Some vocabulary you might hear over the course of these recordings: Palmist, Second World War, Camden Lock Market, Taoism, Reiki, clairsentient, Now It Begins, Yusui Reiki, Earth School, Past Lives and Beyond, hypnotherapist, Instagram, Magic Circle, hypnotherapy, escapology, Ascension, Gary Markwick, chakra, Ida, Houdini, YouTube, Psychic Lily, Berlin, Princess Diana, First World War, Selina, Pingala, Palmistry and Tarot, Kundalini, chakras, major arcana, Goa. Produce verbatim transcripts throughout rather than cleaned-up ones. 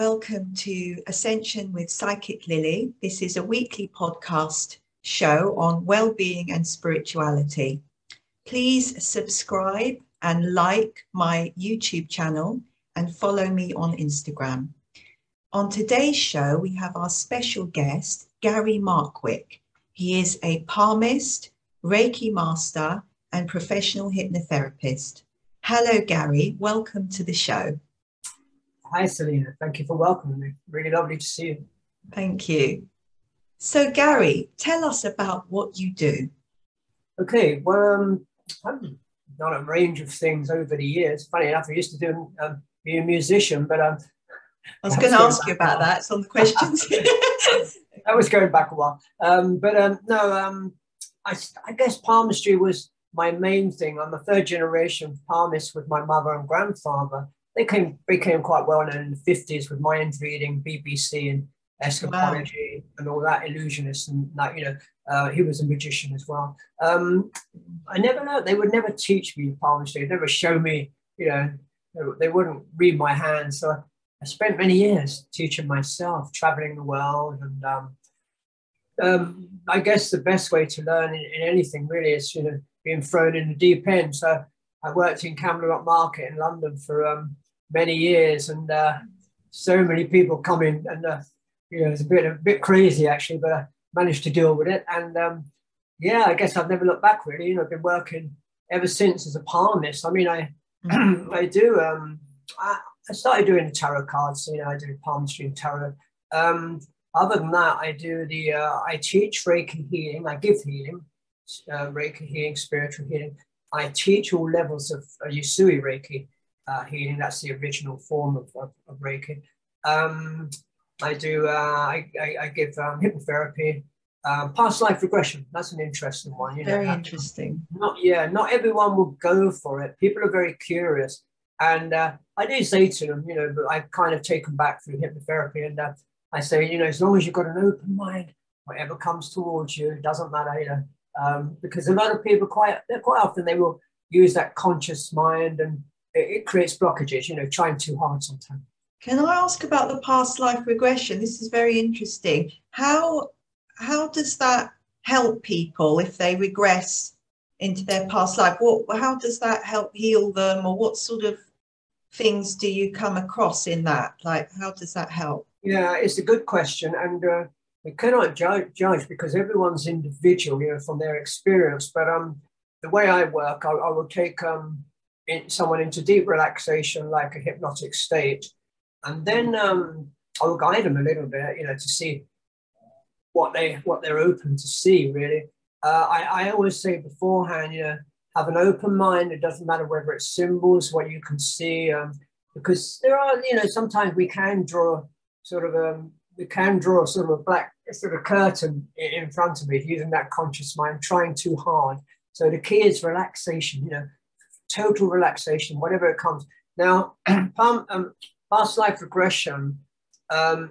welcome to Ascension with Psychic Lily. This is a weekly podcast show on well-being and spirituality. Please subscribe and like my YouTube channel and follow me on Instagram. On today's show, we have our special guest, Gary Markwick. He is a palmist, Reiki master, and professional hypnotherapist. Hello, Gary. Welcome to the show. Hi, Selina. Thank you for welcoming me. Really lovely to see you. Thank you. So, Gary, tell us about what you do. Okay, well, um, I've done a range of things over the years. Funny enough, I used to do, um, be a musician, but um, I was going to ask you about that. It's on the questions. I was going back a while. Um, but um, no, um, I, I guess palmistry was my main thing. I'm a third generation palmist with my mother and grandfather. They came, became quite well known in the fifties with mind reading, B B C and escapology. Wow. And all that, illusionists and like, you know, uh, he was a magician as well. Um, I never know, they would never teach me palmistry, never show me, you know, they wouldn't read my hand. So I, I spent many years teaching myself, traveling the world. And um, um, I guess the best way to learn in, in anything really is, you know, being thrown in the deep end. So I worked in Camden Lock Market in London for um, many years, and uh, so many people come in, and uh, you know, it's a bit a bit crazy actually, but I managed to deal with it. And um, yeah, I guess I've never looked back really. You know, I've been working ever since as a palmist. I mean, I I do. Um, I, I started doing tarot cards. You know, I do palmistry and tarot. Um, other than that, I do the uh, I teach Reiki healing. I give healing, uh, Reiki healing, spiritual healing. I teach all levels of uh, Yusui Reiki uh, healing. That's the original form of, of, of Reiki. Um, I do. Uh, I, I, I give um, hypnotherapy, uh, past life regression. That's an interesting one. You know, very interesting. Not yeah. Not everyone will go for it. People are very curious, and uh, I do say to them, you know, but I've kind of taken back through hypnotherapy, and uh, I say, you know, as long as you've got an open mind, whatever comes towards you, it doesn't matter, you know. Um, because a lot of people quite quite often they will use that conscious mind, and it, it creates blockages, you know, trying too hard sometimes. Can I ask about the past life regression? This is very interesting. How how does that help people if they regress into their past life? What how does that help heal them, or what sort of things do you come across in that? Like, how does that help? Yeah, it's a good question, and uh, we cannot judge, judge because everyone's individual, you know, from their experience. But um, the way I work, I, I will take um, in, someone into deep relaxation, like a hypnotic state, and then um, I will guide them a little bit, you know, to see what they what they're open to see. Really, uh, I, I always say beforehand, you know, have an open mind. It doesn't matter whether it's symbols, what you can see, um, because there are, you know, sometimes we can draw sort of a um, we can draw sort of a black sort of curtain in front of me using that conscious mind, trying too hard. So the key is relaxation, you know, total relaxation, whatever it comes. Now, um, past life regression, um,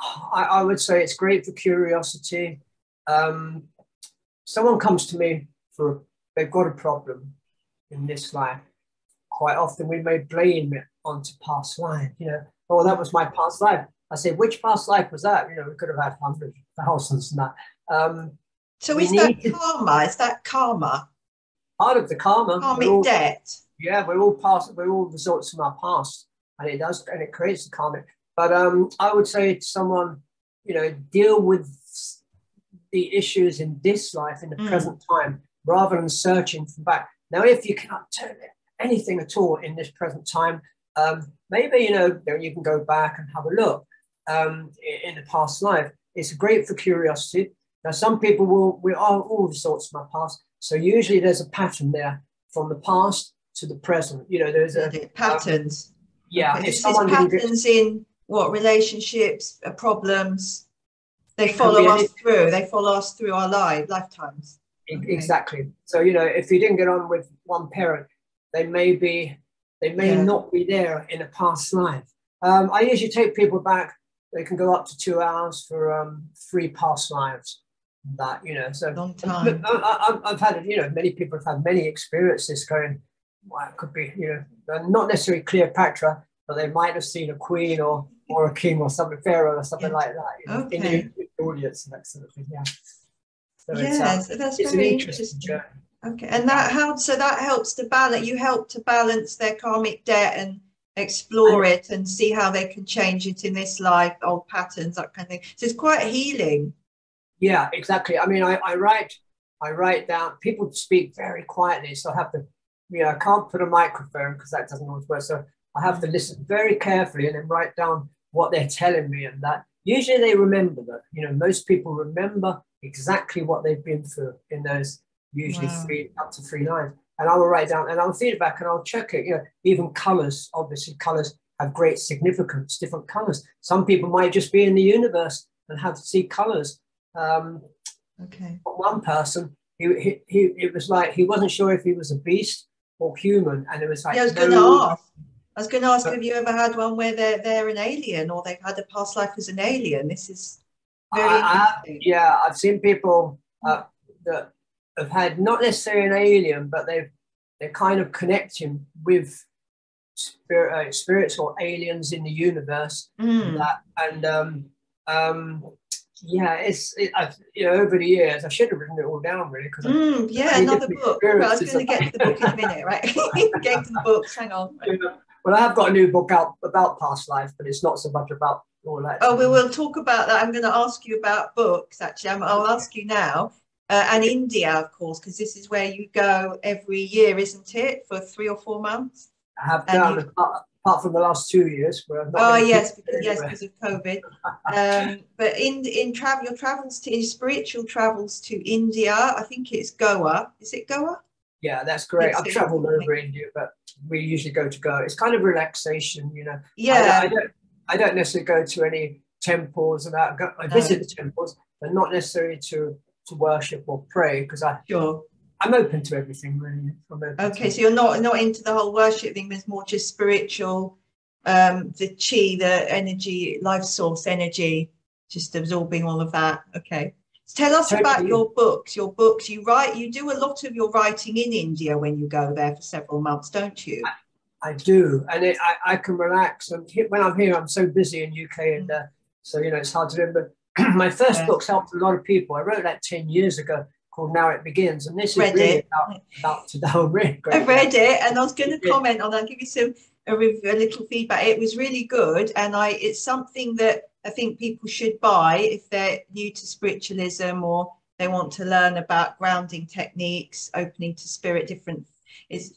I, I would say it's great for curiosity. Um, someone comes to me for, they've got a problem in this life. Quite often we may blame it onto past life, you know, oh, that was my past life. I say, which past life was that? You know, we could have had hundreds, thousands, and that. Um, so is that karma? Is that karma? Part of the karma. Karmic debt. Yeah, we're all past. We're all results from our past, and it does, and it creates the karmic. But um, I would say to someone, you know, deal with the issues in this life, in the mm. present time, rather than searching from back. Now, if you cannot do anything at all in this present time, um, maybe you know you can go back and have a look. Um, in the past life, it's great for curiosity. Now, some people will, we are all the sorts of my past. So usually there's a pattern there from the past to the present. You know, there's a patterns. Um, yeah, okay. If this someone is patterns get, in what relationships, uh, problems. They follow us anything. through. They follow us through our life lifetimes. Okay. Exactly. So you know, if you didn't get on with one parent, they may be, they may yeah. not be there in a past life. Um, I usually take people back. They can go up to two hours for um, three past lives. That, you know, so long time. I, I, I've had, you know, many people have had many experiences going, well, it could be, you know, not necessarily Cleopatra, but they might have seen a queen or or a king or some pharaoh or something yeah. like that in, okay. in the audience and that sort of thing. Yeah. So yeah, it's, uh, so that's it's very interesting. interesting. Okay, and that helps. So that helps to balance. You help to balance their karmic debt and explore it and see how they can change it in this life, old patterns, that kind of thing. So it's quite healing. Yeah, exactly. I mean, I, I write, I write down. People speak very quietly, so I have to. You know, I can't put a microphone because that doesn't always work. So I have to listen very carefully and then write down what they're telling me, and that usually they remember that. You know, most people remember exactly what they've been through in those usually wow. three up to three lines. And I will write down and I'll feed it back and I'll check it. You know, even colours, obviously colours have great significance, different colours. Some people might just be in the universe and have to see colours. Um, okay. One person, he, he, he, it was like, he wasn't sure if he was a beast or human. And it was like, yeah, I was going to no, ask, I was going to ask, but, have you ever had one where they're, they're an alien or they've had a past life as an alien? This is very I, interesting. I, yeah, I've seen people uh, that, have had not necessarily an alien, but they've they're kind of connecting with spirit, uh, spirits or aliens in the universe. Mm. And, that, and um, um, yeah, it's it, I've, you know, over the years I should have written it all down really. Because mm, yeah, another book. Well, I was going to get to the book in a minute, right? Get to the books. Hang on. Right. Yeah. Well, I've got a new book out about past life, but it's not so much about all that. Oh, we will talk about that. I'm going to ask you about books. Actually, I'm, I'll ask you now. Uh, and India, of course, because this is where you go every year, isn't it, for three or four months? I have done, you... apart, apart from the last two years. Where I've not oh, yes, because, yes, because of COVID. um, but in in travel, your travels to in spiritual travels to India, I think it's Goa. Is it Goa? Yeah, that's great. I've travelled over India, but we usually go to Goa. It's kind of relaxation, you know. Yeah. I, I don't. I don't necessarily go to any temples, and I, go, I visit no. the temples, but not necessarily to. To worship or pray, because I sure I'm open to everything really. Okay, so you're not not into the whole worship thing, there's more just spiritual, um the chi, the energy, life source energy, just absorbing all of that. Okay, so tell us totally. about your books. Your books you write, you do a lot of your writing in India when you go there for several months, don't you? I, I do, and it, I, I can relax, and when I'm here I'm so busy in U K and uh, so you know it's hard to do, but my first yeah. book's helped a lot of people. I wrote that ten years ago called Now It Begins. And this read is really it. about, about to know. Really I read it and I was going to yeah. comment on that, I'll give you some a, a little feedback. It was really good. And I it's something that I think people should buy if they're new to spiritualism or they want to learn about grounding techniques, opening to spirit, different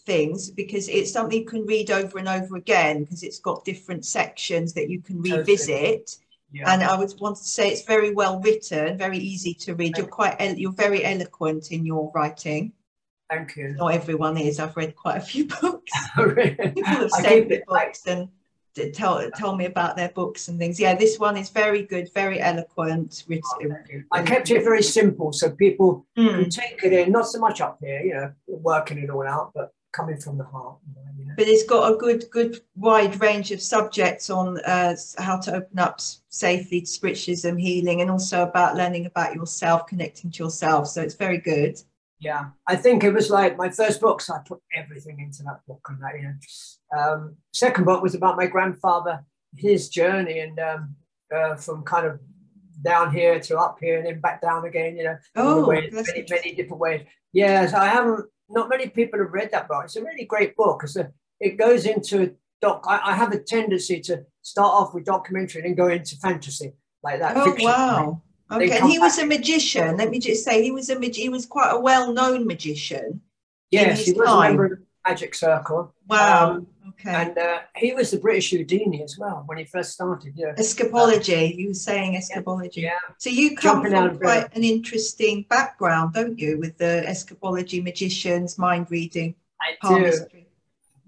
things, because it's something you can read over and over again because it's got different sections that you can revisit. Totally. Yeah. And I would want to say it's very well written, very easy to read. You're quite, you're very eloquent in your writing. Thank you. Not everyone is. I've read quite a few books. Really? People have saved the books and tell tell me about their books and things. Yeah, this one is very good, very eloquent. Written. Oh, I kept it very simple, so people mm. can take it in. Not so much up here, you know, working it all out, but coming from the heart. You know. But it's got a good, good wide range of subjects on uh, how to open up safely to spiritualism, healing, and also about learning about yourself, connecting to yourself. So it's very good. Yeah, I think it was like my first book, so I put everything into that book. And that, you know, um, second book was about my grandfather, his journey, and um, uh, from kind of down here to up here, and then back down again. You know, oh, ways, many, many different ways. Yeah, so I haven't. Not many people have read that book. It's a really great book because it goes into doc. I, I have a tendency to start off with documentary and then go into fantasy like that. Oh fiction, wow! Right? Okay, and he was a magician. Let me just say, he was a mag he was quite a well-known magician. Yes, he was time. a member of the Magic Circle. Wow. Um, okay. And uh, he was the British Houdini as well when he first started. Yeah. Escapology. Um, you were saying escapology. Yeah. So you come Jumping from quite bed. an interesting background, don't you, with the escapology, magicians, mind reading, palmistry.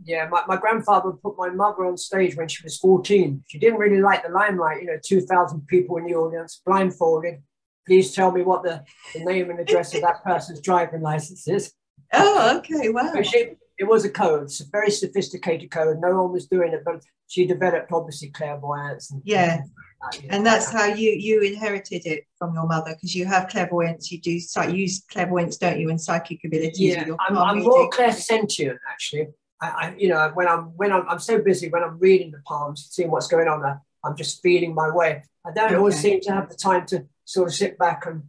Yeah, my, my grandfather put my mother on stage when she was fourteen. She didn't really like the limelight, you know, two thousand people in the audience, blindfolded. Please tell me what the, the name and address of that person's driving license is. Oh, okay, wow. So she, it was a code, it's a very sophisticated code. No one was doing it, but she developed obviously clairvoyance. And yeah, like that, you know, and that's how you you inherited it from your mother, because you have clairvoyance. You do so you use clairvoyance, don't you, and psychic abilities. Yeah, with your I'm, I'm more clairsentient actually. I, I, you know, when I'm when I'm, I'm so busy when I'm reading the palms, seeing what's going on, I, I'm just feeling my way. I don't okay. always seem to have the time to sort of sit back and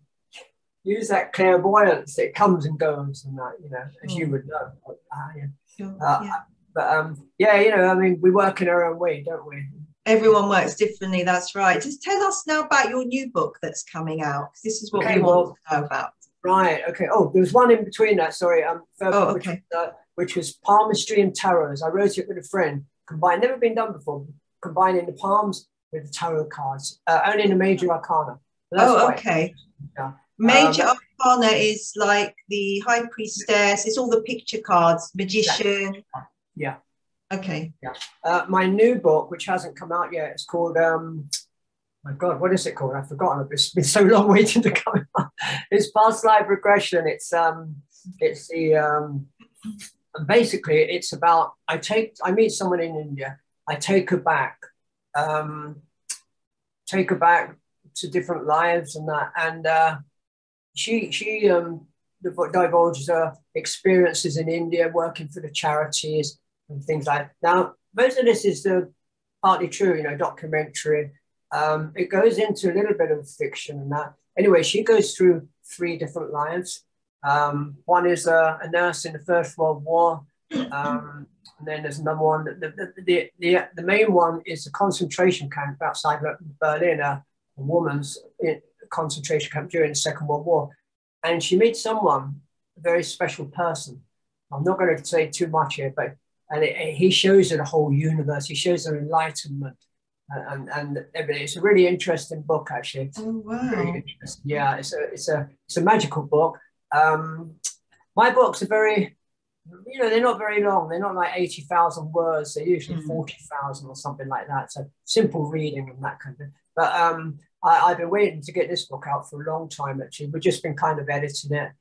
use that clairvoyance that comes and goes and that, you know, as oh. you would know. Uh, yeah. Sure. Uh, yeah. But um, yeah, you know, I mean, we work in our own way, don't we? Everyone works differently. That's right. Just tell us now about your new book that's coming out, because this is what okay, we well, want to know about. Right. Okay. Oh, there was one in between that. Sorry. Um, oh, which, okay. Uh, which was Palmistry and Tarot. I wrote it with a friend. Combined, never been done before. Combining the palms with the tarot cards, uh, only in the major arcana. That's oh, okay. Yeah. Major um, arcana is like the high priestess. It's all the picture cards, magician. Yeah. Okay. Yeah. Uh, my new book, which hasn't come out yet, it's called. Um, my God, what is it called? I've forgotten. It's been so long waiting to come out. It's Past Life Regression. It's um, it's the um, basically it's about I take I meet someone in India. I take her back, um, take her back to different lives and that, and uh, she she um, divulges her experiences in India, working for the charities and things like that. Now, most of this is uh, partly true, you know, documentary. Um, it goes into a little bit of fiction and that. Anyway, she goes through three different lives. Um, one is a, a nurse in the First World War. Um, and then there's another one. The, the, the, the main one is a concentration camp outside Berlin, a, a woman's concentration camp during the Second World War. And she meets someone, a very special person. I'm not going to say too much here, but and it, it, he shows her the whole universe. He shows her enlightenment and, and, and everything. It's a really interesting book, actually. Oh, wow. Really interesting. Yeah, it's a, it's, a, it's a magical book. Um, my books are very... You know, they're not very long. They're not like eighty thousand words. They're usually mm. forty thousand or something like that. So simple reading and that kind of thing. But um, I, I've been waiting to get this book out for a long time, actually. We've just been kind of editing it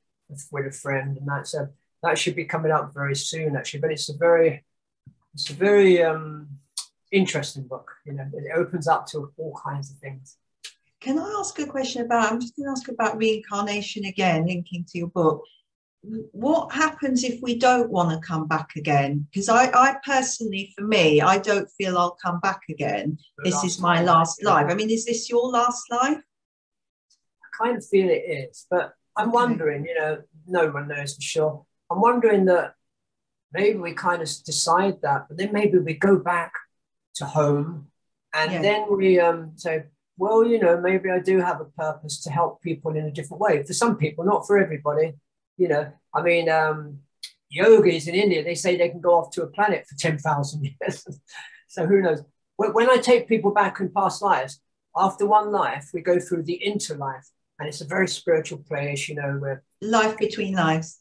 with a friend and that. So that should be coming out very soon, actually. But it's a very, it's a very um, interesting book. You know, it opens up to all kinds of things. Can I ask a question about, I'm just going to ask about reincarnation again, linking to your book. What happens if we don't want to come back again? Because I, I personally, for me, I don't feel I'll come back again. The this is my last life. life. I mean, is this your last life? I kind of feel it is, but I'm okay. wondering, you know, no one knows for sure. I'm wondering that maybe we kind of decide that, but then maybe we go back to home and yeah. then we um, say, well, you know, maybe I do have a purpose to help people in a different way. For some people, not for everybody. You know, I mean, um, yogis in India, they say they can go off to a planet for ten thousand years. So who knows? When, when I take people back in past lives, after one life, we go through the interlife. And it's a very spiritual place, you know. Where life between lives.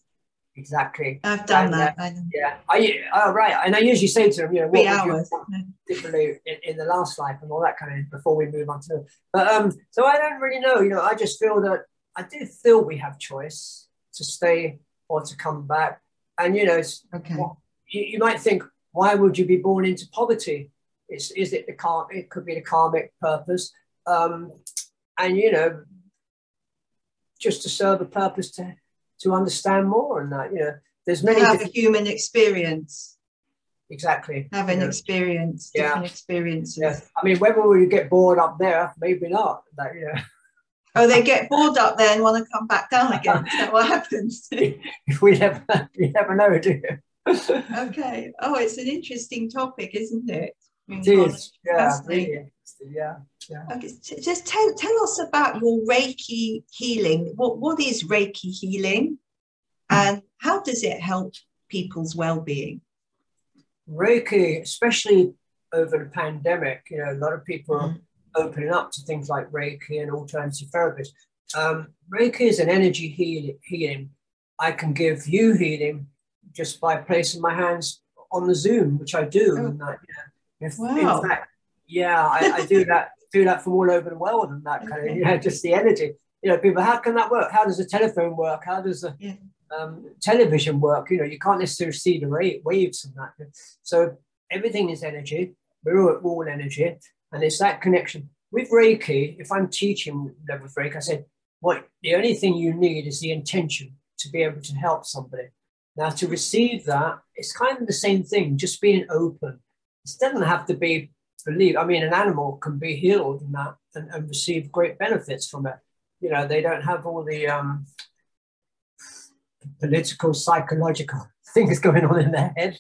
Exactly. I've done and, that. Uh, yeah. I, oh, right. And I usually say to them, you know, what hours. You differently in, in the last life and all that kind of thing before we move on to it. But um, so I don't really know. You know, I just feel that I do feel we have choice. To stay or to come back, and you know, it's, okay. well, you, you might think, why would you be born into poverty? It's, is it the karm? It could be the karmic purpose, um, and you know, just to serve a purpose to to understand more and that. You know, there's many to have a human experience. Exactly, have an yeah. experience, yeah. different experiences. Yeah. I mean, whether we get bored up there, maybe not. That you know. Oh, they get bored up there and want to come back down again. Is that what happens? we, never, we never know, do you? Okay. Oh, it's an interesting topic, isn't it? It is. Yeah, really yeah, yeah. Okay. So just tell, tell us about your Reiki healing. What, what is Reiki healing and how does it help people's well-being? Reiki, especially over the pandemic, you know, a lot of people... Mm. opening up to things like Reiki and alternative therapies. Um, Reiki is an energy heal healing. I can give you healing just by placing my hands on the Zoom, which I do. Oh. And that, you know, if, wow. In fact, yeah, I, I do that do that from all over the world and that kind okay. of, you know, just the energy. You know, people, how can that work? How does the telephone work? How does the yeah. um, television work? You know, you can't necessarily see the waves and that. So everything is energy. We're all, all energy. And it's that connection. With Reiki, if I'm teaching level Reiki, I said, what the only thing you need is the intention to be able to help somebody. Now, to receive that, it's kind of the same thing, just being open. It doesn't have to be believe. I mean, an animal can be healed in that and, and receive great benefits from it. You know, they don't have all the um, political, psychological things going on in their head.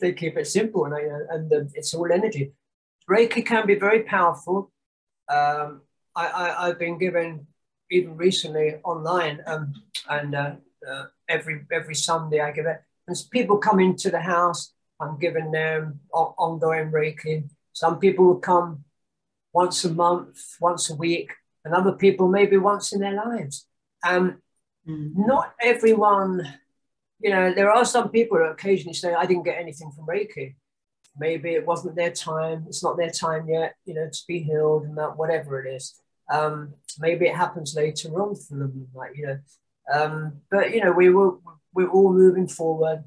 They keep it simple, and, uh, and uh, it's all energy. Reiki can be very powerful. Um, I, I, I've been given, even recently, online, um, and uh, uh, every every Sunday I give it. And people come into the house, I'm giving them ongoing Reiki. Some people will come once a month, once a week, and other people maybe once in their lives. Um, mm. Not everyone, you know, there are some people who occasionally say, I didn't get anything from Reiki. Maybe it wasn't their time, it's not their time yet, you know, to be healed and that, whatever it is. Um, maybe it happens later on for them, like, you know. Um, but, you know, we were, we're all moving forward,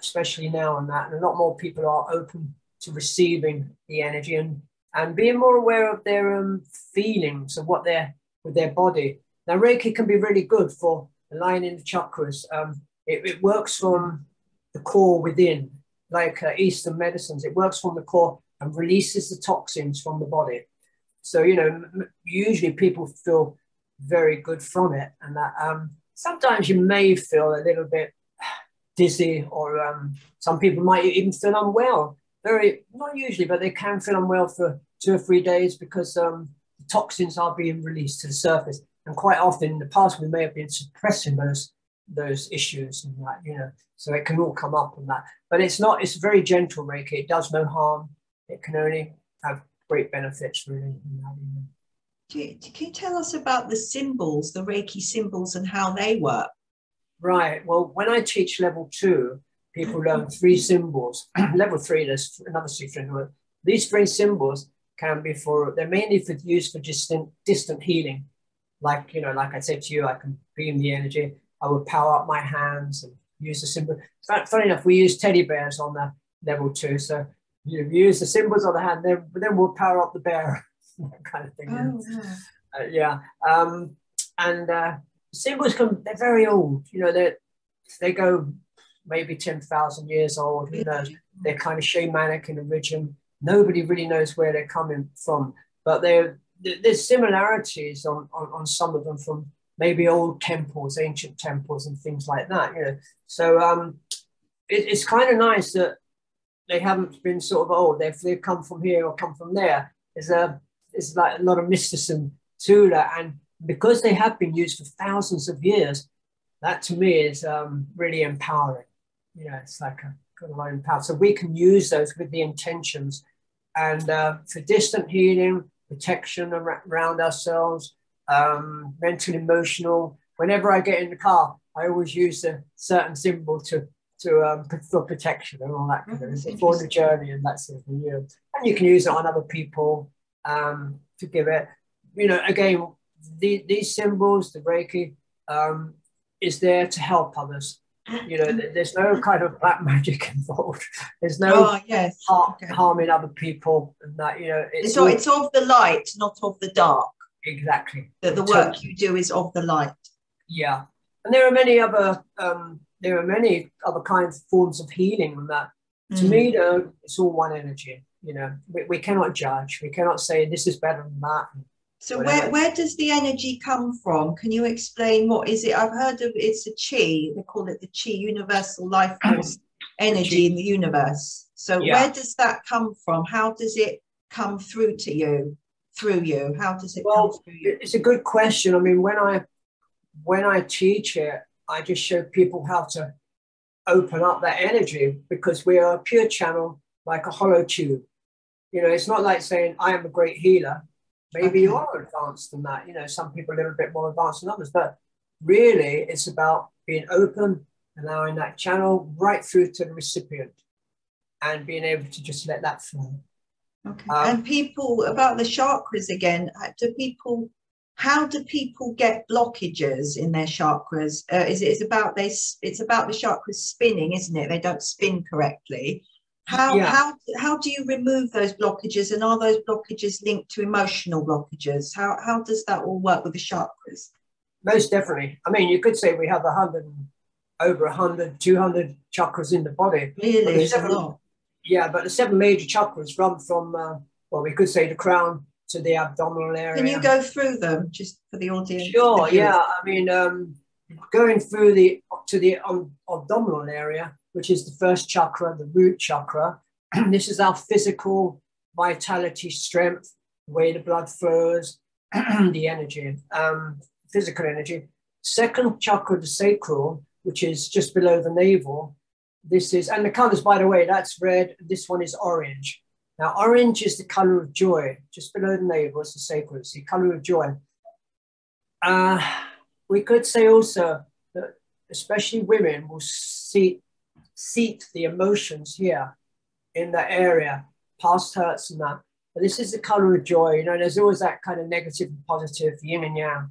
especially now on that, and a lot more people are open to receiving the energy and, and being more aware of their um, feelings and what they're with their body. Now, Reiki can be really good for aligning the chakras. Um, it, it works from the core within, like uh, Eastern medicines. It works from the core and releases the toxins from the body. So, you know, m usually people feel very good from it. And that um, sometimes you may feel a little bit dizzy, or um, some people might even feel unwell. Very, not usually, but they can feel unwell for two or three days because um, the toxins are being released to the surface. And quite often in the past, we may have been suppressing those those issues and that, you know, so it can all come up and that. But it's not, it's very gentle Reiki. It does no harm. It can only have great benefits, really. Can you tell us about the symbols, the Reiki symbols, and how they work? Right. Well, when I teach level two, people learn three symbols. Level three, there's another secret. These three symbols can be for, they're mainly for use for distant, distant healing. Like, you know, like I said to you, I can beam the energy. I would power up my hands and use the symbol. Funny enough, we use teddy bears on the level two. So you use the symbols on the hand, then, then we'll power up the bear. That kind of thing. Oh, yeah. Uh, yeah. Um, and uh, symbols come, they're very old, you know, they they go maybe ten thousand years old, who knows? They're kind of shamanic in origin. Nobody really knows where they're coming from, but they're, there's similarities on, on, on some of them from maybe old temples, ancient temples and things like that, you know. So um, it, it's kind of nice that they haven't been sort of old. They've, they've come from here or come from there. There's a, it's like a lot of mysticism to that. And because they have been used for thousands of years, that to me is um, really empowering. You know, it's like a kind of like empower. So we can use those with the intentions and uh, for distant healing, protection around ourselves, um, mental, emotional. Whenever I get in the car, I always use a certain symbol to to um, for protection and all that kind of thing, for the journey and that sort of thing. Yeah. And you can use it on other people um, to give it. You know, again, the, these symbols, the Reiki, um, is there to help others. You know, there's no kind of black magic involved. There's no oh, yes. har okay. harming other people, and that, you know, it's so all, it's of the light, not of the dark. Exactly. That the work totally. you do is of the light. Yeah, and there are many other um, there are many other kinds of forms of healing. And that mm. to me, though, it's all one energy. You know, we, we cannot judge. We cannot say this is better than that. So where, where does the energy come from? Can you explain what is it? I've heard of it's a chi. They call it the chi, universal life force energy in the universe. So yeah. where does that come from? How does it come through to you? Through you? How does it well, come through you? It's a good question. I mean, when I when I teach it, I just show people how to open up that energy, because we are a pure channel, like a hollow tube. You know, it's not like saying I am a great healer. Maybe okay. you are advanced than that. You know, some people are a little bit more advanced than others, but really it's about being open, allowing that channel right through to the recipient and being able to just let that flow. Okay. Um, and people, about the chakras again, do people, how do people get blockages in their chakras? Uh, is it, it's about they, it's about the chakras spinning, isn't it? They don't spin correctly. How, yeah. how, how do you remove those blockages, and are those blockages linked to emotional blockages? How, how does that all work with the chakras? Most definitely. I mean, you could say we have a hundred, over a hundred, two hundred chakras in the body. Really? But seven, yeah, but the seven major chakras run from uh, well, we could say the crown to the abdominal area. Can you go through them just for the audience? Sure, yeah. I mean, um, going through the to the um, abdominal area, which is the first chakra, the root chakra. This is our physical vitality, strength, the way the blood flows, the energy, um, physical energy. Second chakra, the sacral, which is just below the navel. This is, and the colors, by the way, that's red. This one is orange. Now, orange is the color of joy. Just below the navel is the sacral, it's the color of joy. Uh, we could say also that especially women will seat, seat the emotions here in that area, past hurts and that. But this is the color of joy. You know, there's always that kind of negative and positive, yin and yang.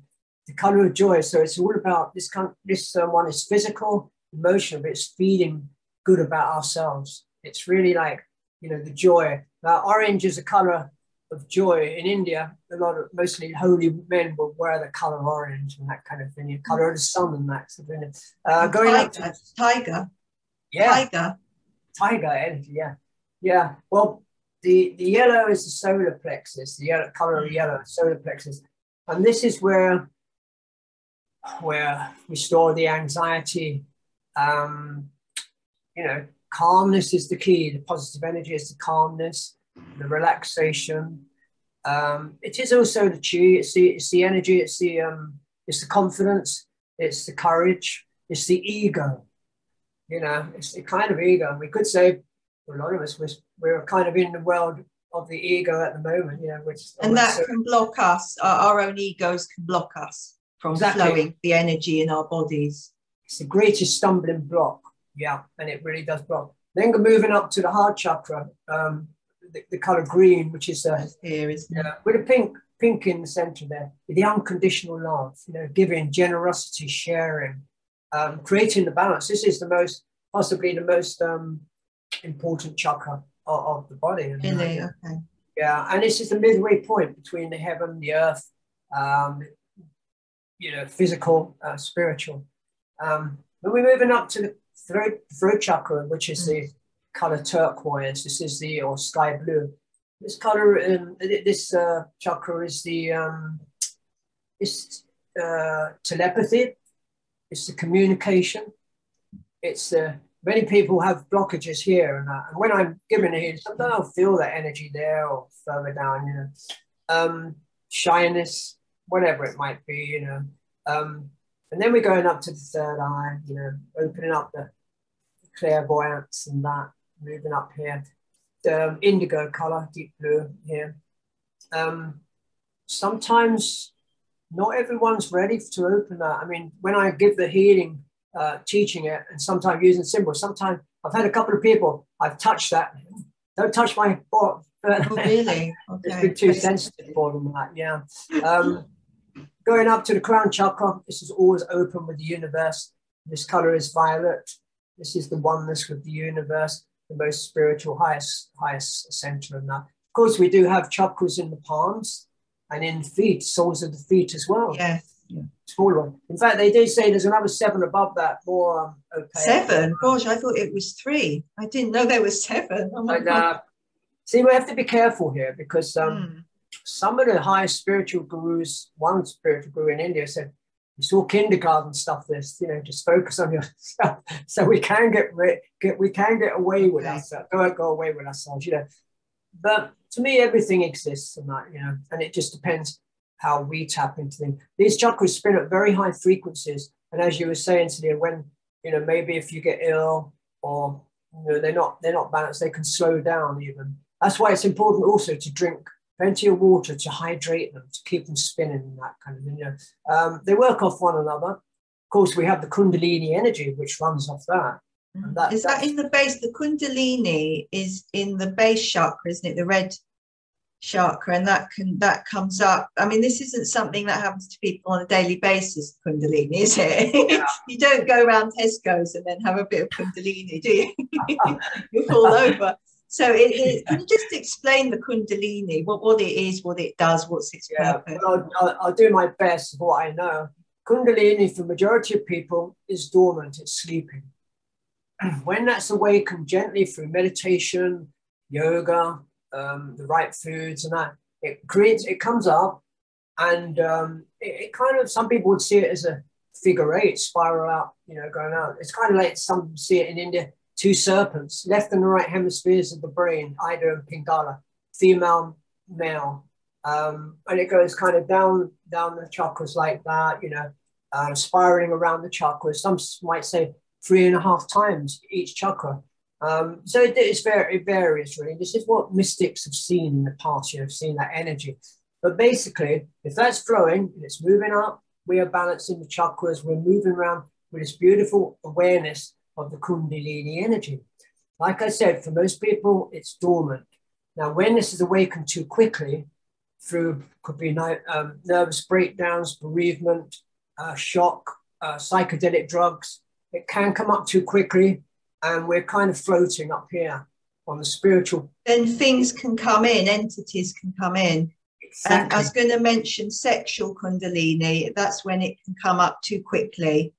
The color of joy. So it's all about this. Kind of, this uh, one is physical, emotional, but it's feeling good about ourselves. It's really like, you know, the joy. Now, orange is a color of joy. In India, a lot of mostly holy men will wear the color orange and that kind of thing. The color of the sun and that sort of thing. Uh, going tiger, up to tiger. Yeah. Tiger. Tiger energy. Yeah. Yeah. Well, the the yellow is the solar plexus. The yellow color of yellow, solar plexus, and this is where. where we store the anxiety, um, you know, calmness is the key. The positive energy is the calmness, the relaxation. Um, it is also the chi, it's the, it's the energy, it's the, um, it's the confidence, it's the courage, it's the ego, you know, it's the kind of ego. And we could say, for a lot of us, we're, we're kind of in the world of the ego at the moment, you know. Which, and that so can block us, our, our own egos can block us from exactly. flowing the energy in our bodies. It's the greatest stumbling block, yeah, and it really does block. Then moving up to the heart chakra, um, the, the colour green, which is uh, here, isn't it? Uh, with a pink, pink in the centre there, the unconditional love, you know, giving, generosity, sharing, um, creating the balance. This is the most, possibly the most um, important chakra of, of the body. Really? Okay. Yeah, and this is the midway point between the heaven, the earth, um, you know, physical, uh, spiritual. Um, then we're moving up to the throat, throat chakra, which is mm. the color turquoise. This is the, or sky blue. This color, um, this uh, chakra is the, um, it's uh, telepathy. It's the communication. It's the, uh, many people have blockages here and that. And when I'm giving it here, sometimes I'll feel that energy there or further down, you know. Um, shyness, whatever it might be, you know. Um, and then we're going up to the third eye, you know, opening up the clairvoyance and that, moving up here. The um, indigo color, deep blue here. Um, sometimes not everyone's ready to open that. I mean, when I give the healing, uh, teaching it, and sometimes using symbols, sometimes I've had a couple of people, I've touched that. Don't touch my butt. Oh, really? Okay. It's been too sensitive for them, that, yeah. Um, Going up to the crown chakra, this is always open with the universe. This color is violet. This is the oneness with the universe, the most spiritual, highest, highest center of that. Of course, we do have chakras in the palms and in feet, soles of the feet as well. Yes. Yeah. Smaller one. In fact, they do say there's another seven above that, more um, opaque. Seven? Gosh, I thought it was three. I didn't know there was seven. Oh, my and, God. Uh, see, we have to be careful here because um, mm. some of the highest spiritual gurus, one spiritual guru in India said, it's all kindergarten stuff, this, you know, just focus on yourself. So we can get, get we can get away okay. with ourselves, don't go away with ourselves, you know. But to me, everything exists and that, you know, and it just depends how we tap into things. These chakras spin at very high frequencies. And as you were saying, Celia, when, you know, maybe if you get ill or, you know, they're not, they're not balanced, they can slow down even. That's why it's important also to drink plenty of water to hydrate them, to keep them spinning and that kind of thing. You know. um, they work off one another. Of course, we have the Kundalini energy, which runs off that. And that is that in the base? The Kundalini is in the base chakra, isn't it? The red chakra, and that can that comes up. I mean, this isn't something that happens to people on a daily basis, Kundalini, is it? Yeah. You don't go around Tesco's and then have a bit of Kundalini, do you? You fall over. So it, it, can you just explain the Kundalini, what, what it is, what it does, what's its purpose? Yeah, well, I'll, I'll do my best of what I know. Kundalini, for the majority of people, is dormant, it's sleeping. When that's awakened gently through meditation, yoga, um, the right foods and that, it creates, it comes up, and um, it, it kind of, some people would see it as a figure eight, spiral out, you know, going out. It's kind of like some see it in India, two serpents, left and right hemispheres of the brain, Ida and Pingala, female, male. Um, and it goes kind of down, down the chakras like that, you know, uh, spiraling around the chakras. Some might say three and a half times each chakra. Um, so it, it's very, it varies really. This is what mystics have seen in the past. You know, seen that energy. But basically, if that's flowing and it's moving up, we are balancing the chakras. We're moving around with this beautiful awareness of the Kundalini energy. Like I said, for most people, it's dormant. Now, when this is awakened too quickly, through could be um, nervous breakdowns, bereavement, uh, shock, uh, psychedelic drugs, it can come up too quickly, and we're kind of floating up here on the spiritual. Then things can come in, entities can come in. Exactly. And I was going to mention sexual Kundalini. That's when it can come up too quickly,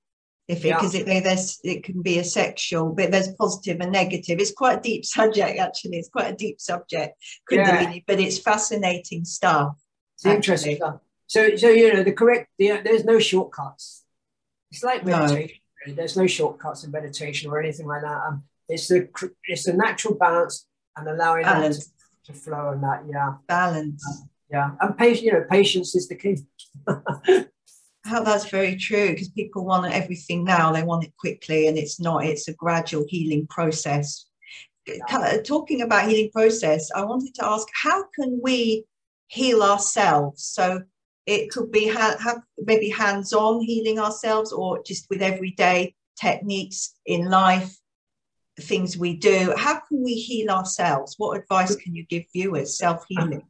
if because it, yeah. it, it can be a sexual, but there's positive and negative. It's quite a deep subject, actually. It's quite a deep subject, Kundalini, yeah. but it's fascinating stuff. It's interesting stuff. So, so you know, the correct, the, there's no shortcuts. It's like meditation. No. There's no shortcuts in meditation or anything like that. Um, it's the it's the natural balance and allowing balance to flow and that, yeah. Balance. Um, yeah. And patience, you know, patience is the key. Oh, that's very true, because people want everything now. They want it quickly, and it's not. It's a gradual healing process. Yeah. Talking about healing process, I wanted to ask, how can we heal ourselves? So it could be ha ha maybe hands-on healing ourselves, or just with everyday techniques in life, things we do. How can we heal ourselves? What advice can you give viewers, self-healing?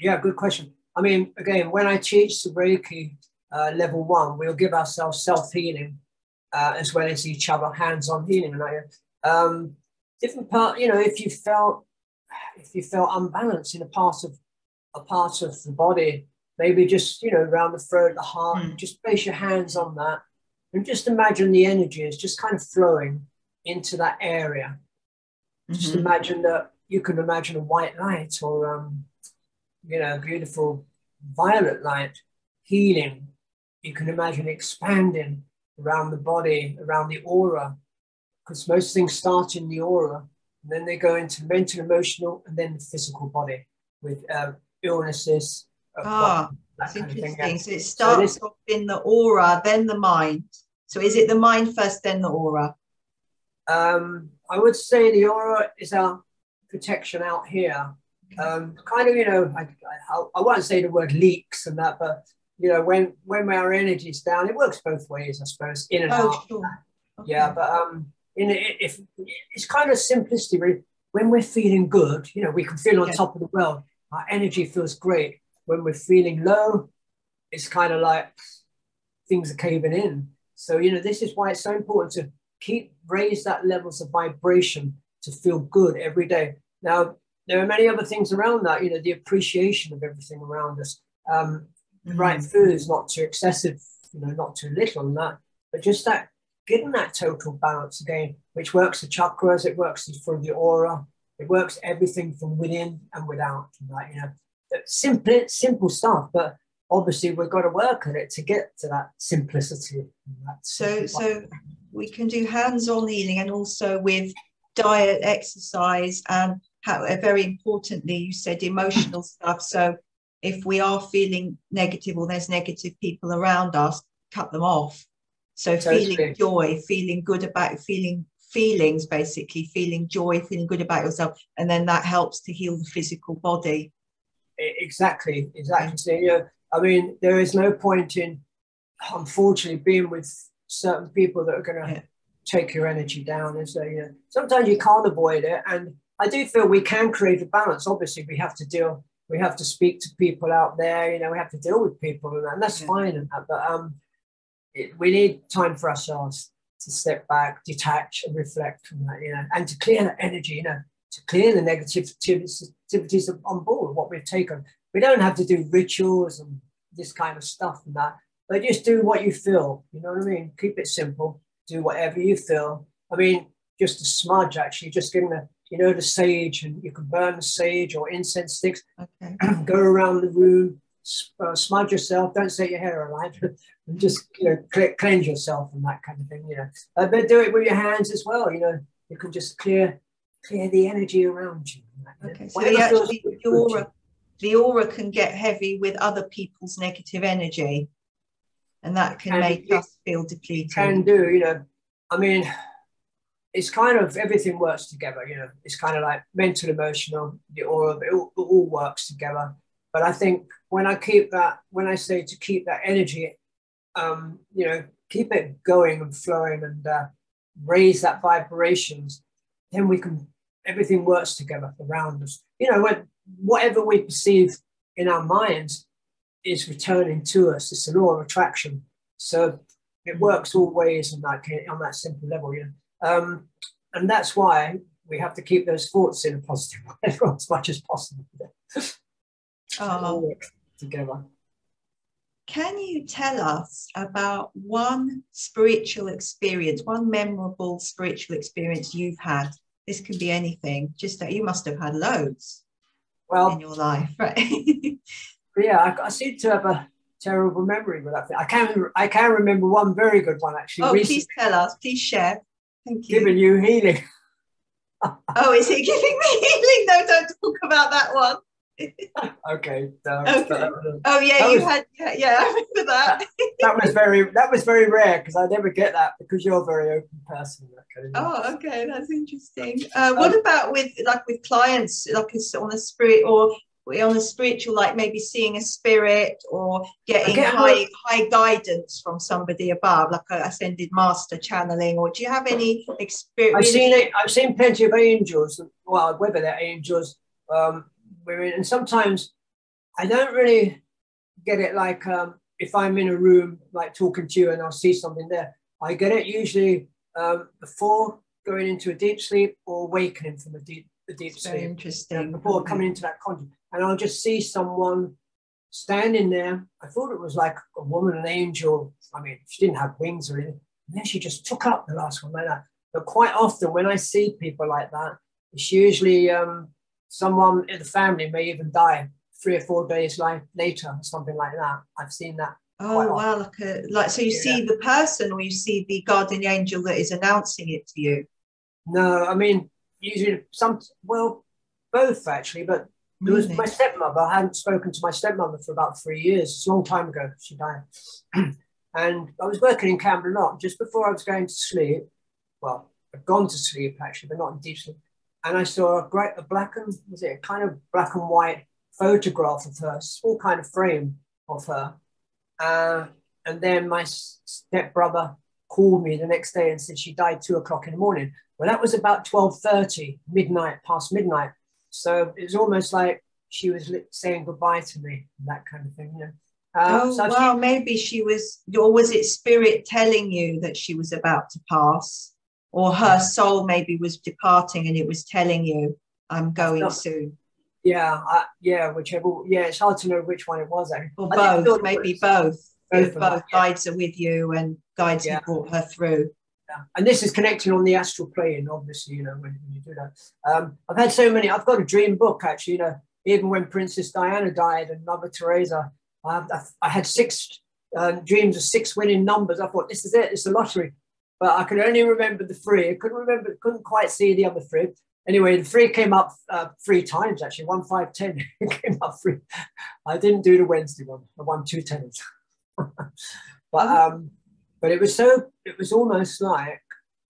Yeah, good question. I mean, again, when I teach the Reiki uh, level one, we'll give ourselves self-healing uh, as well as each other, hands-on healing. Um, different part, you know, if you felt if you felt unbalanced in a part of a part of the body. Maybe just, you know, around the throat, the heart, mm. just place your hands on that and just imagine the energy is just kind of flowing into that area. Mm-hmm. Just imagine that you can imagine a white light or, um, you know, a beautiful violet light healing. You can imagine expanding around the body, around the aura, because most things start in the aura and then they go into mental, emotional, and then the physical body with uh, illnesses. Ah, oh, that's interesting. Kind of so it starts so off in the aura, then the mind. So is it the mind first, then the aura? Um, I would say the aura is our protection out here. Um, kind of, you know, I, I, I won't say the word leaks and that, but, you know, when, when our energy is down, it works both ways, I suppose, in and oh, out. Sure. Okay. Yeah, but um, in, if, it's kind of simplicity. Really. When we're feeling good, you know, we can feel on yeah. top of the world. Our energy feels great. When we're feeling low, it's kind of like things are caving in. So, you know, this is why it's so important to keep, raise that levels of vibration to feel good every day. Now, there are many other things around that, you know, the appreciation of everything around us. Um, the right food is not too excessive, you know, not too little and that, but just that, getting that total balance again, which works the chakras, it works for the aura, it works everything from within and without, right, you know. Simple, simple stuff, but obviously we've got to work on it to get to that simplicity. So, so we can do hands-on healing, and also with diet, exercise, and how, very importantly, you said emotional stuff. So, if we are feeling negative or there's negative people around us, cut them off. So, totally. Feeling joy, feeling good about feeling feelings, basically feeling joy, feeling good about yourself, and then that helps to heal the physical body. Exactly, exactly. So, you know, I mean, there is no point in, unfortunately, being with certain people that are going to yeah. take your energy down. And so, you know, sometimes you can't avoid it. And I do feel we can create a balance. Obviously, we have to deal, we have to speak to people out there. You know, we have to deal with people, and, that, and that's yeah. fine. And that, but um, it, we need time for ourselves to step back, detach, and reflect from that. You know, and to clear that energy. You know. To clear the negative activities on board, what we've taken. We don't have to do rituals and this kind of stuff and that, but just do what you feel, you know what I mean? Keep it simple, do whatever you feel. I mean, just a smudge, actually, just giving a you know, the sage, and you can burn the sage or incense sticks. Okay. Go around the room, uh, smudge yourself. Don't set your hair alight. And just, you know, cleanse yourself and that kind of thing. You know, uh, but do it with your hands as well. You know, you can just clear clear the energy around you. Okay. So the, actually, the aura, the aura can get heavy with other people's negative energy, and that can and make it, us feel depleted. Can do. You know, I mean, it's kind of everything works together, you know. It's kind of like mental, emotional, the aura, it all, it all works together. But I think when I keep that, when I say to keep that energy, um, you know, keep it going and flowing and uh, raise that vibrations, then we can, everything works together around us. You know, when, whatever we perceive in our minds is returning to us. It's the law of attraction. So it works all ways on that, on that simple level, you know. Um, and that's why we have to keep those thoughts in a positive way as much as possible. Oh. Together. Can you tell us about one spiritual experience, one memorable spiritual experience you've had? This could be anything, just that you must have had loads well, in your life, right? Yeah, I, I seem to have a terrible memory with that thing. I can, I can remember one very good one, actually. Oh, recently. Please tell us, please share. Thank you. Giving you healing. Oh, is it giving me healing? No, don't talk about that one. Okay. Um, okay. That was, oh yeah, you was, had yeah, yeah, I remember that. that was very that was very rare because I never get that because you're a very open person. Okay. Oh, okay, that's interesting. Uh, what um, about with like with clients, like on a spirit or on a spiritual, like maybe seeing a spirit or getting get high more, high guidance from somebody above, like an ascended master channeling, or do you have any experience? I've seen it. I've seen plenty of angels. Well, whether they're angels, um, and sometimes I don't really get it. Like um, if I'm in a room, like talking to you, and I'll see something there, I get it usually um, before going into a deep sleep or awakening from a deep a deep sleep. Very interesting. You know, before coming into that content. And I'll just see someone standing there. I thought it was like a woman, an angel. I mean, she didn't have wings or anything. And then she just took up the last one like that. But quite often when I see people like that, it's usually um, someone in the family may even die three or four days like, later or something like that. I've seen that. Oh, wow. Like, a, like So you yeah. see the person or you see the guardian angel that is announcing it to you? No, I mean, usually some, well, both actually, but There was my stepmother. I hadn't spoken to my stepmother for about three years. It's a long time ago. She died. And I was working in Camden Lock just before I was going to sleep. Well, I'd gone to sleep actually, but not in deep sleep. And I saw a great, a black and was it a kind of black and white photograph of her, small kind of frame of her. Uh, and then my stepbrother called me the next day and said she died two o'clock in the morning. Well, that was about twelve thirty, midnight, past midnight. So it was almost like she was saying goodbye to me, that kind of thing. You know? um, oh, so well, seen... maybe she was, or was it spirit telling you that she was about to pass? Or her soul maybe was departing and it was telling you, I'm going Not... soon. Yeah, I, yeah, whichever. Yeah, it's hard to know which one it was. Actually. Or I both, maybe both. Both, both that, guides yeah. are with you and guides yeah. who brought her through. Yeah. And this is connecting on the astral plane, obviously, you know, when, when you do that. Um, I've had so many, I've got a dream book, actually, you know, even when Princess Diana died and Mother Teresa, I, I, I had six uh, dreams of six winning numbers. I thought, this is it, it's a lottery. But I could only remember the three. I couldn't remember, couldn't quite see the other three. Anyway, the three came up uh, three times, actually, one, five, ten. It came up three. I didn't do the Wednesday one. I won two tens. But... um But it was so, it was almost like,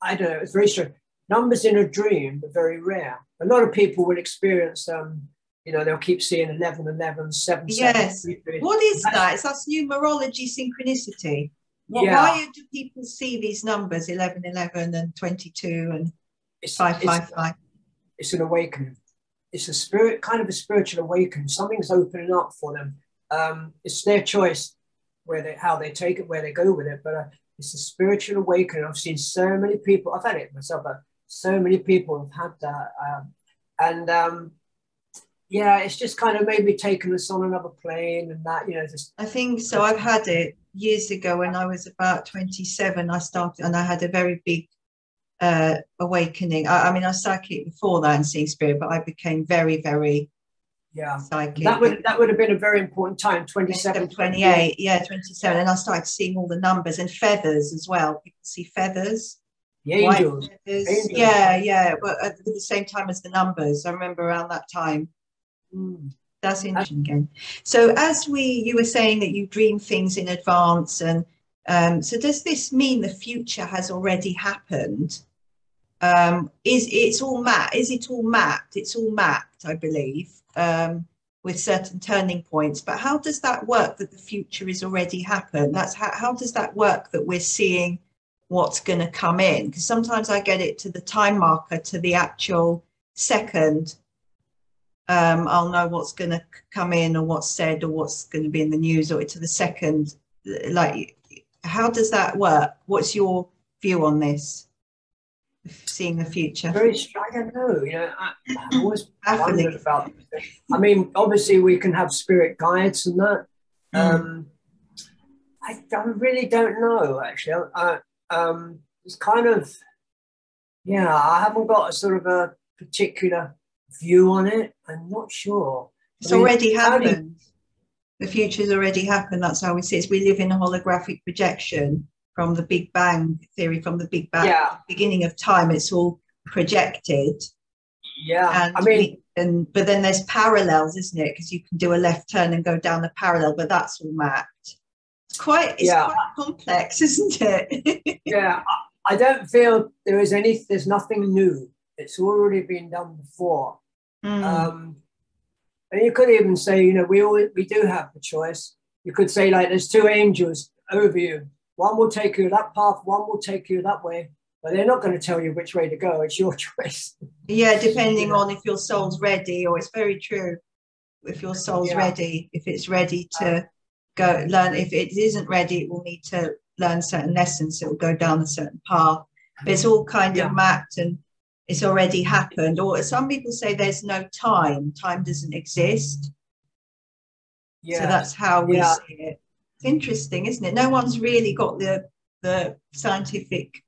I don't know, it's very strange. Numbers in a dream are very rare. A lot of people will experience, um, you know, they'll keep seeing eleven, eleven, seven, yes. seven, three, three. What is that's, that? It's that's numerology synchronicity. Well, yeah. Why do people see these numbers, eleven, eleven and twenty-two and five five five? It's an awakening. It's a spirit, kind of a spiritual awakening. Something's opening up for them. Um, it's their choice where they, how they take it, where they go with it. But uh, it's a spiritual awakening. I've seen so many people, I've had it myself, but so many people have had that. Um, and um, yeah, it's just kind of maybe taken us on another plane and that, you know. Just, I think so. I've had it years ago when I was about twenty-seven. I started and I had a very big uh, awakening. I, I mean, I was psychic before that and seeing spirit, but I became very, very yeah. psychic. That would that would have been a very important time, twenty-seven, twenty-eight. Yeah, twenty-seven. And I started seeing all the numbers and feathers as well. You can see feathers. The angels. White feathers. Angels. Yeah, yeah. But at the same time as the numbers, I remember around that time. Mm. That's interesting again. So as we, you were saying that you dream things in advance, and um, so does this mean the future has already happened? Um, is it's all mapped? Is it all mapped? It's all mapped, I believe, um, with certain turning points. But how does that work? That the future is already happened. That's how. How does that work? That we're seeing what's going to come in? Because sometimes I get it to the time marker, to the actual second. Um, I'll know what's going to come in, or what's said, or what's going to be in the news, or to the second. Like, how does that work? What's your view on this? Seeing the future. Very, I don't know. You know, I, I always wondered about this. I mean, obviously, we can have spirit guides and that. Mm. Um, I, I really don't know. Actually, I, I, um, it's kind of, yeah. I haven't got a sort of a particular view on it. I'm not sure. It's I mean, already happened. You... The future's already happened. That's how we see it. We live in a holographic projection from the Big Bang theory, from the Big Bang yeah. the beginning of time. It's all projected. Yeah, and I mean, we, and but then there's parallels, isn't it? Because you can do a left turn and go down the parallel, but that's all mapped. It's quite, it's yeah. quite complex, isn't it? yeah, I, I don't feel there is any. There's nothing new. It's already been done before. Mm. Um, and you could even say, you know, we all, we do have the choice. You could say, like, there's two angels over you. One will take you that path, one will take you that way, but they're not going to tell you which way to go. It's your choice. Yeah, depending yeah. on if your soul's ready, or it's very true. If your soul's yeah. ready, if it's ready to uh, go learn, if it isn't ready, it will need to learn certain lessons. It will go down a certain path. But it's all kind yeah. of mapped, and it's already happened. Or some people say there's no time. Time doesn't exist. Yeah. So that's how we yeah. see it. It's interesting, isn't it? No one's really got the, the scientific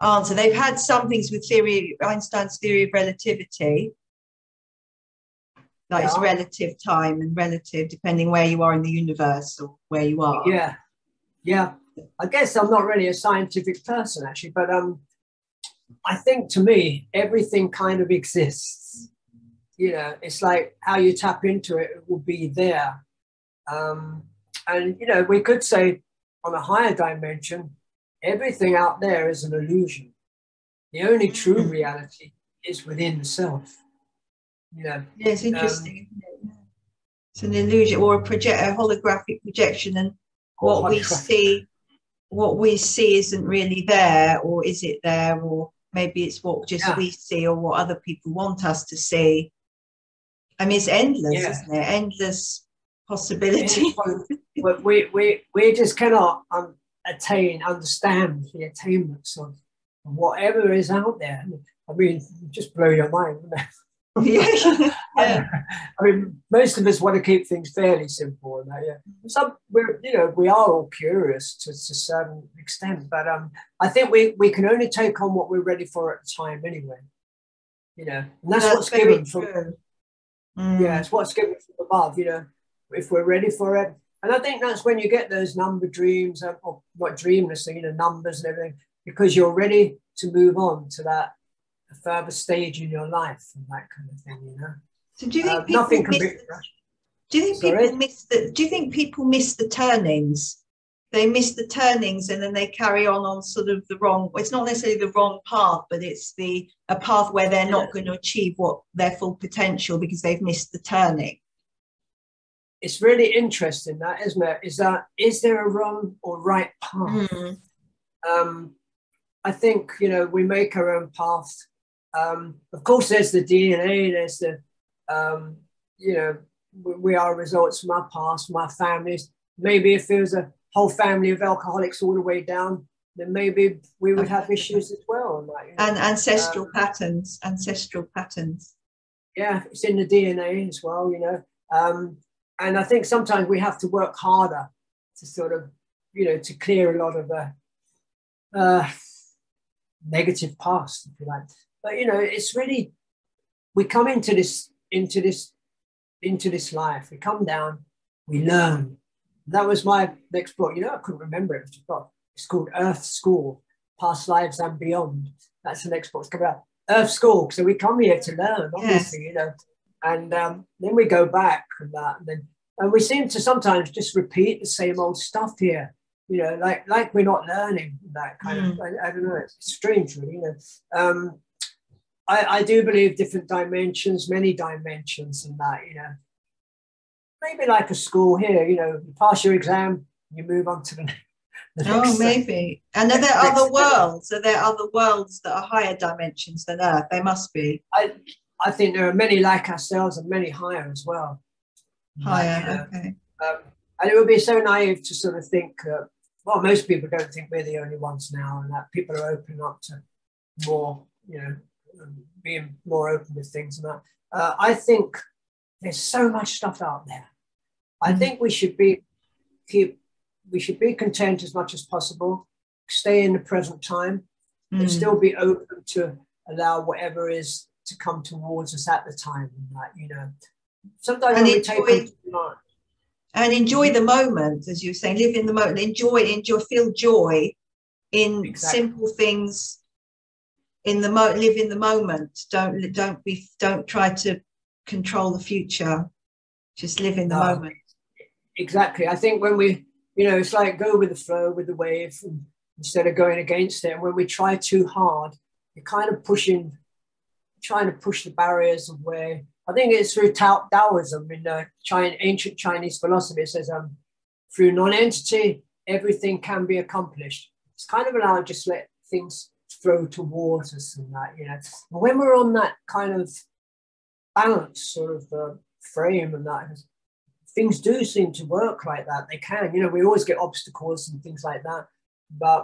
answer. They've had some things with theory, Einstein's theory of relativity. Like yeah. it's relative time and relative depending where you are in the universe or where you are. Yeah. Yeah. I guess I'm not really a scientific person, actually, but um, I think to me, everything kind of exists. You know, it's like how you tap into it, it will be there. Um, and, you know, we could say on a higher dimension, everything out there is an illusion. The only true reality is within the self. You know, yeah, it's interesting. Um, it's an illusion or a, project, a holographic projection, and what we see. What we see isn't really there, or is it there, or maybe it's what just yeah. we see, or what other people want us to see. I mean, it's endless, yeah. isn't it? Endless possibility. we we we just cannot um, attain, understand the attainments of whatever is out there. I mean, just blow your mind. yeah. yeah. I mean, most of us want to keep things fairly simple, and that, yeah. Some, we're, you know, we are all curious to, to a certain extent, but um, I think we we can only take on what we're ready for at the time, anyway. You know, and that's, that's what's given from. Mm. Yeah, it's what's given from above. You know, if we're ready for it, and I think that's when you get those number dreams, or, or what dreamless thing, you know, numbers and everything, because you're ready to move on to that. A further stage in your life and that kind of thing, you know. So do you think uh, people nothing can miss be the, do you think Sorry? people miss the do you think people miss the turnings? They miss the turnings, and then they carry on on sort of the wrong, it's not necessarily the wrong path, but it's the a path where they're not going to achieve what their full potential because they've missed the turning. It's really interesting that, isn't it? Is that is there a wrong or right path? Mm. Um I think, you know, we make our own path. Um, of course, there's the D N A, there's the, um, you know, we, we are results from our past, from our families. Maybe if there was a whole family of alcoholics all the way down, then maybe we would have issues as well. Like, you know, and ancestral um, patterns, ancestral patterns. Yeah, it's in the D N A as well, you know. Um, and I think sometimes we have to work harder to sort of, you know, to clear a lot of the... Uh, negative past, if you like. But you know, it's really, we come into this, into this, into this life. We come down, we learn. That was my next book. You know, I couldn't remember it. It's called Earth School, Past Lives and Beyond. That's the next book. It's coming out. Earth School. So we come here to learn, obviously, yes. You know. And um, then we go back and that, and then and we seem to sometimes just repeat the same old stuff here. You know, like like we're not learning that kind mm. of. I, I don't know. It's strange, really. You know, um, I I do believe different dimensions, many dimensions, and that. You know, maybe like a school here. You know, you pass your exam, you move on to the next. Oh, maybe. And are there other worlds? Are there other worlds that are higher dimensions than Earth? They must be. I I think there are many like ourselves and many higher as well. Higher, like, okay. Um, and it would be so naive to sort of think, uh, well, most people don't think we're the only ones now, and that people are opening up to more, you know, being more open with things and that. Uh, I think there's so much stuff out there. I mm-hmm. think we should be keep. We should be content as much as possible, stay in the present time, mm. and still be open to allow whatever is to come towards us at the time. Like, you know, sometimes we take and enjoy the moment, as you were saying, live in the moment, enjoy, enjoy, feel joy in exactly. simple things. In the mo, live in the moment. Don't don't be don't try to control the future. Just live in the no. moment. Exactly. I think when we You know, it's like go with the flow, with the wave, and instead of going against it. And when we try too hard, you're kind of pushing, trying to push the barriers away. I think it's through Taoism, in uh, China, ancient Chinese philosophy. It says, um, through non-entity, everything can be accomplished. It's kind of allowed just let things flow towards us and that, you know. And when we're on that kind of balance sort of uh, frame and that, things do seem to work like that. They can, you know, we always get obstacles and things like that. But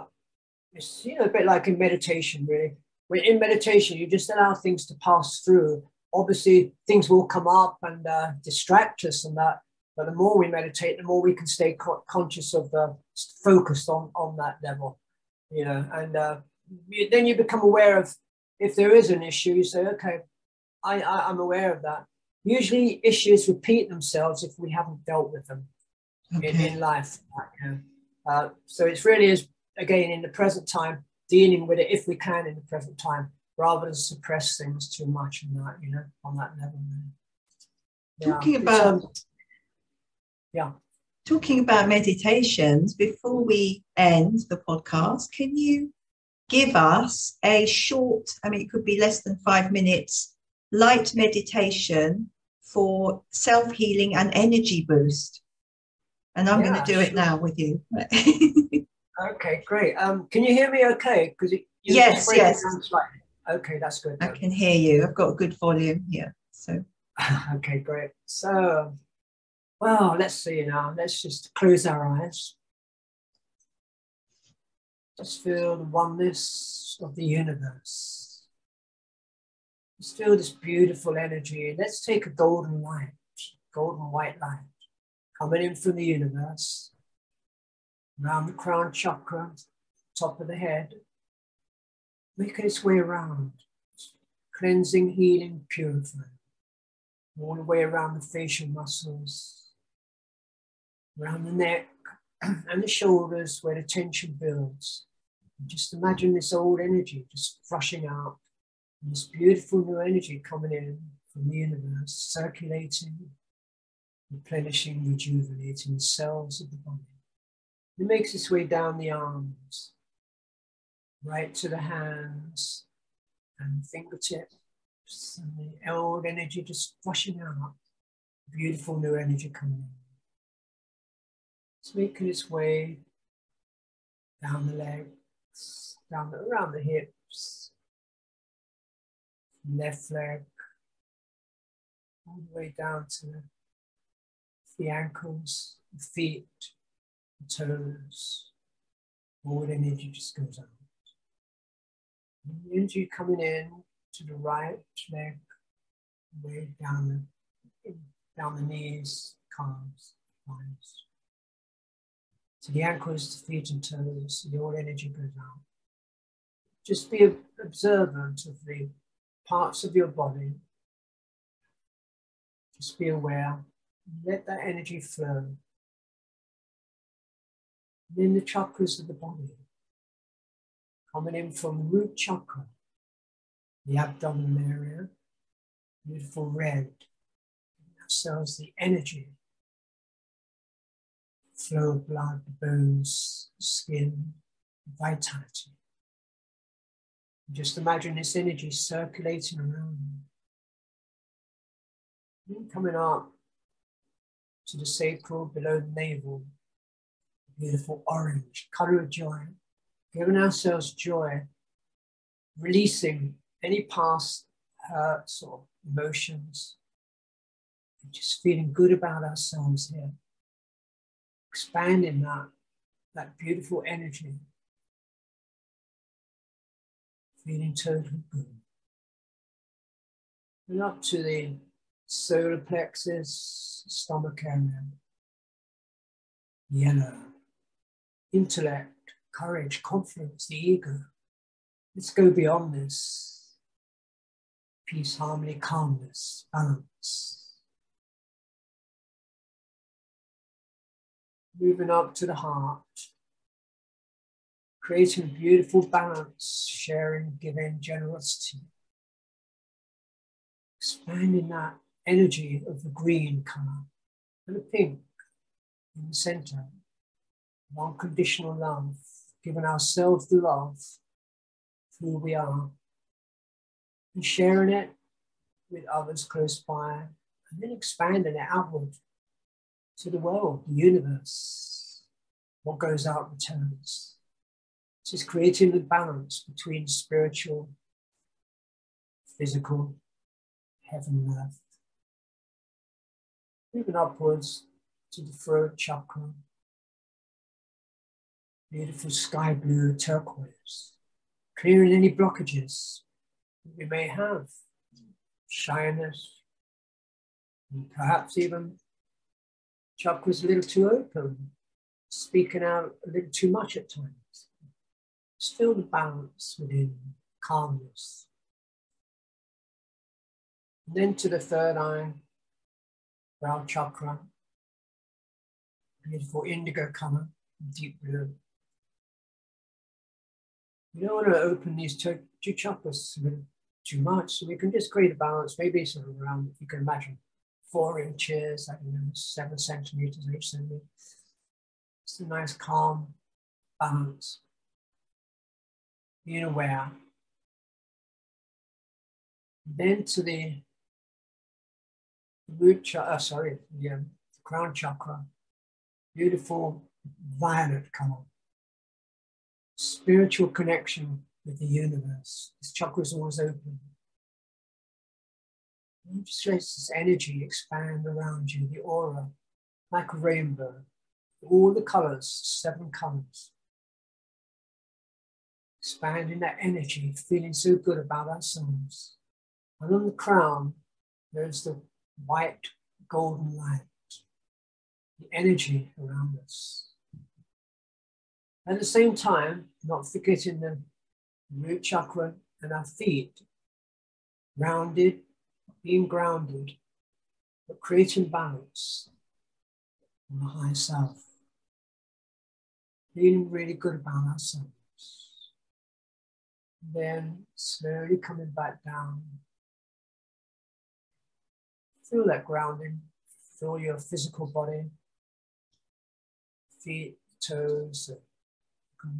it's, you know, a bit like in meditation, really. When in meditation, you just allow things to pass through. Obviously, things will come up and uh, distract us and that. But the more we meditate, the more we can stay co conscious of, uh, focused on, on that level, you know. And uh, you, then you become aware of, if there is an issue, you say, okay, I, I, I'm aware of that. Usually issues repeat themselves if we haven't dealt with them okay. in, in life. You know? Uh, so it's really is, again, in the present time, dealing with it if we can in the present time, rather than suppress things too much and that, you know, on that level. Yeah. Talking about um, yeah. Talking about meditations, before we end the podcast, can you give us a short, I mean, it could be less than five minutes, light meditation for self-healing and energy boost, and I'm yeah, going to do sure. it now with you. Okay, great. Um can you hear me okay? Because it yes yes okay, that's good. I can hear you. I've got a good volume here, so okay, great. So, well, let's see now. Let's just close our eyes, just feel the oneness of the universe. Let's feel this beautiful energy. Let's take a golden light, golden white light, coming in from the universe, around the crown chakra, top of the head, making its way around, cleansing, healing, purifying, all the way around the facial muscles, around the neck and the shoulders where the tension builds. And just imagine this old energy just flushing out. This beautiful new energy coming in from the universe, circulating, replenishing, rejuvenating the cells of the body. It makes its way down the arms, right to the hands and fingertips, and the old energy just flushing out, beautiful new energy coming in. It's making its way down the legs, down the, around the hips, left leg, all the way down to the, the ankles, the feet, the toes. All the energy just goes out. The energy coming in to the right leg, way down the, down the knees, calves, thighs. To the ankles, the feet and toes, the all energy goes out. Just be observant of the parts of your body. Just be aware. Let that energy flow. Then the chakras of the body. Coming in from root chakra, the abdominal area, beautiful red. That cells the energy, flow of blood, bones, skin, vitality. Just imagine this energy circulating around you. Then coming up to the sacral below the navel, beautiful orange, color of joy. Giving ourselves joy, releasing any past hurts or emotions, and just feeling good about ourselves here. Expanding that, that beautiful energy. Feeling totally good. And up to the solar plexus, stomach area, yellow, intellect, courage, confidence, the ego. Let's go beyond this. Peace, harmony, calmness, balance. Moving up to the heart. Creating beautiful balance, sharing, giving, generosity. Expanding that energy of the green color and the pink in the center. Unconditional love. Giving ourselves the love of who we are and sharing it with others close by, and then expanding it outward to the world, the universe. What goes out returns. It's just creating the balance between spiritual, physical, heaven and earth. Moving upwards to the throat chakra. Beautiful sky blue turquoise, clearing any blockages that we may have, shyness, and perhaps even chakra's a little too open, speaking out a little too much at times. Just feel the balance within, calmness. And then to the third eye, brow chakra, beautiful indigo color, deep blue. We don't want to open these two, two chakras too much, so we can just create a balance, maybe sort of around, you can imagine, four inches, I don't know, seven centimeters, each centimeter. It's a nice, calm balance. Being aware. Then to the root chakra, oh, sorry, the, um, the crown chakra, beautiful violet color. Spiritual connection with the universe. This chakra is always open. And just let this energy expand around you, the aura, like a rainbow. All the colors, seven colors. Expanding that energy, feeling so good about ourselves. And on the crown, there's the white, golden light, the energy around us. At the same time, not forgetting the root chakra and our feet, rounded, being grounded, but creating balance on the higher self, feeling really good about ourselves. Then slowly coming back down. Feel that grounding, feel your physical body, feet, toes,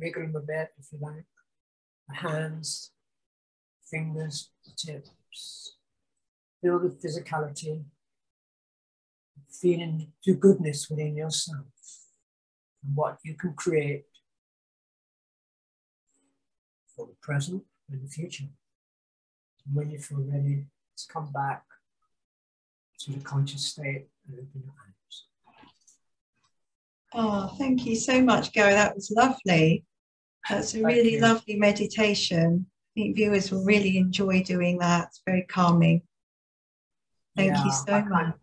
wiggle them a bit if you like, the hands, fingers, tips, feel the physicality, feeling the goodness within yourself and what you can create for the present and the future. And when you feel ready, let's come back to the conscious state and open your eyes. Oh, thank you so much, Gary. That was lovely. That's a really lovely meditation. I think viewers will really enjoy doing that. It's very calming. Thank yeah, you so I much.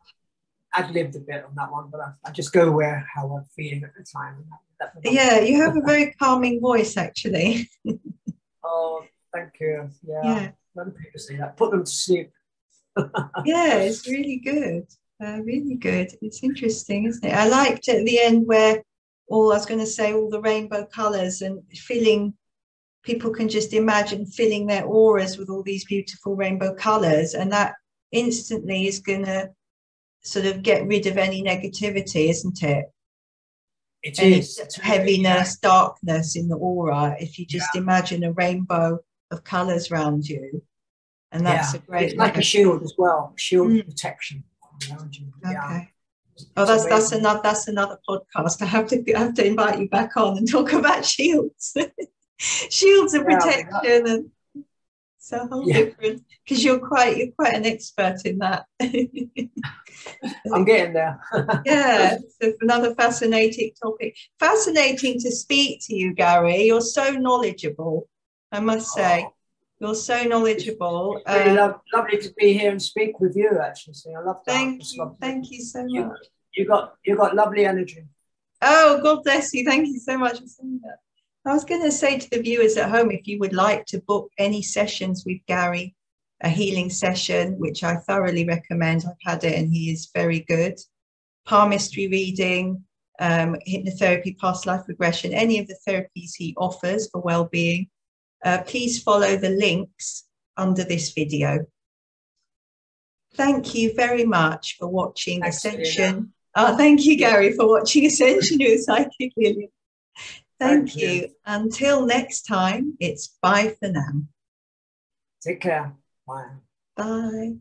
I've lived a bit on that one, but I, I just go where how I'm feeling at the time. That, that yeah, you have a very calming voice, actually. Oh, thank you. Yeah. yeah. Let people see that. Put them to sleep. Yeah, it's really good. Uh, really good. It's interesting, isn't it? I liked at the end where all, I was going to say, all the rainbow colours and feeling, people can just imagine filling their auras with all these beautiful rainbow colours, and that instantly is going to sort of get rid of any negativity, isn't it? It any is. Heaviness, yeah. Darkness in the aura, if you just yeah. imagine a rainbow of colours around you. And that's yeah. a great... It's like a shield as well, shield mm. protection. Okay. Yeah. Oh, that's that's another that's another podcast. I have to I have to invite you back on and talk about shields, shields and yeah, protection, and so whole yeah. different. Because you're quite you're quite an expert in that. I'm getting there. Yeah, it's another fascinating topic. Fascinating to speak to you, Gary. You're so knowledgeable. I must say. Oh. You're so knowledgeable. It's really um, love, lovely to be here and speak with you, actually. So I love that. Thank you, thank you so you, much. You got, you got lovely energy. Oh, God bless you. Thank you so much for saying that. I was going to say to the viewers at home, if you would like to book any sessions with Gary, a healing session, which I thoroughly recommend. I've had it and he is very good. Palmistry reading, um, hypnotherapy, past life regression, any of the therapies he offers for well-being. Uh, please follow the links under this video. Thank you very much for watching Thanks, Ascension. Oh, thank you, Gary, for watching Ascension with Psychic Lily. Thank, thank you. you. Until next time, it's bye for now. Take care. Bye. Bye.